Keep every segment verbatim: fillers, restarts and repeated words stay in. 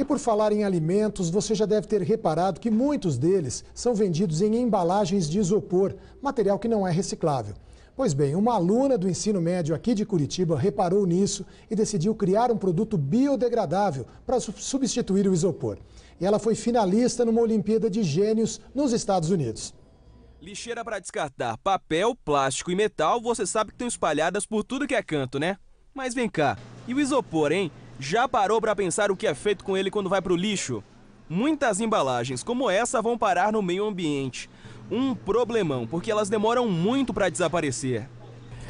E por falar em alimentos, você já deve ter reparado que muitos deles são vendidos em embalagens de isopor, material que não é reciclável. Pois bem, uma aluna do ensino médio aqui de Curitiba reparou nisso e decidiu criar um produto biodegradável para substituir o isopor. E ela foi finalista numa Olimpíada de Gênios nos Estados Unidos. Lixeira para descartar papel, plástico e metal, você sabe que estão espalhadas por tudo que é canto, né? Mas vem cá, e o isopor, hein? Já parou para pensar o que é feito com ele quando vai para o lixo? Muitas embalagens como essa vão parar no meio ambiente. Um problemão, porque elas demoram muito para desaparecer.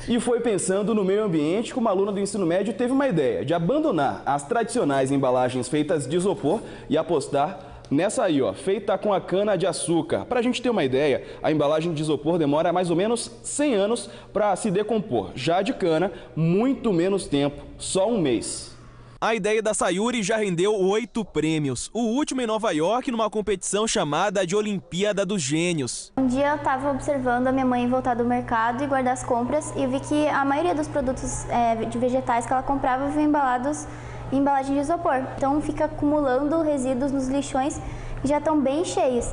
E foi pensando no meio ambiente que uma aluna do ensino médio teve uma ideia de abandonar as tradicionais embalagens feitas de isopor e apostar nessa aí, ó, feita com a cana de açúcar. Para a gente ter uma ideia, a embalagem de isopor demora mais ou menos cem anos para se decompor. Já de cana, muito menos tempo, só um mês. A ideia da Sayuri já rendeu oito prêmios, o último em Nova York, numa competição chamada de Olimpíada dos Gênios. Um dia eu estava observando a minha mãe voltar do mercado e guardar as compras e vi que a maioria dos produtos é, de vegetais que ela comprava vinham embalados em embalagem de isopor. Então fica acumulando resíduos nos lixões que já estão bem cheios.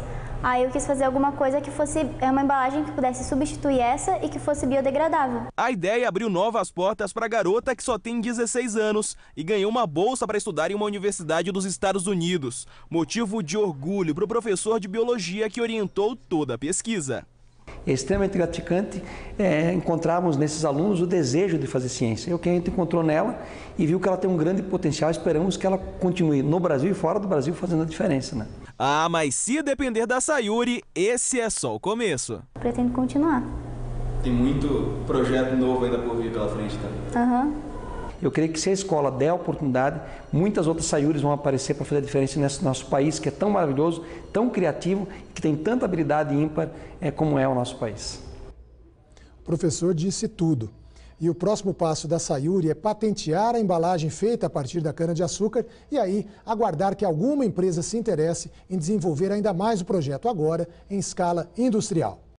Aí eu quis fazer alguma coisa que fosse uma embalagem que pudesse substituir essa e que fosse biodegradável. A ideia abriu novas portas para a garota que só tem dezesseis anos e ganhou uma bolsa para estudar em uma universidade dos Estados Unidos. Motivo de orgulho para o professor de biologia que orientou toda a pesquisa. É extremamente gratificante é, encontrarmos nesses alunos o desejo de fazer ciência. É o que a gente encontrou nela e viu que ela tem um grande potencial. Esperamos que ela continue no Brasil e fora do Brasil fazendo a diferença, né? Ah, mas se depender da Sayuri, esse é só o começo. Pretendo continuar. Tem muito projeto novo ainda por vir pela frente também. Aham. Eu creio que se a escola der a oportunidade, muitas outras Sayuris vão aparecer para fazer a diferença nesse nosso país, que é tão maravilhoso, tão criativo, que tem tanta habilidade ímpar é, como é o nosso país. O professor disse tudo. E o próximo passo da Sayuri é patentear a embalagem feita a partir da cana-de-açúcar e aí aguardar que alguma empresa se interesse em desenvolver ainda mais o projeto agora em escala industrial.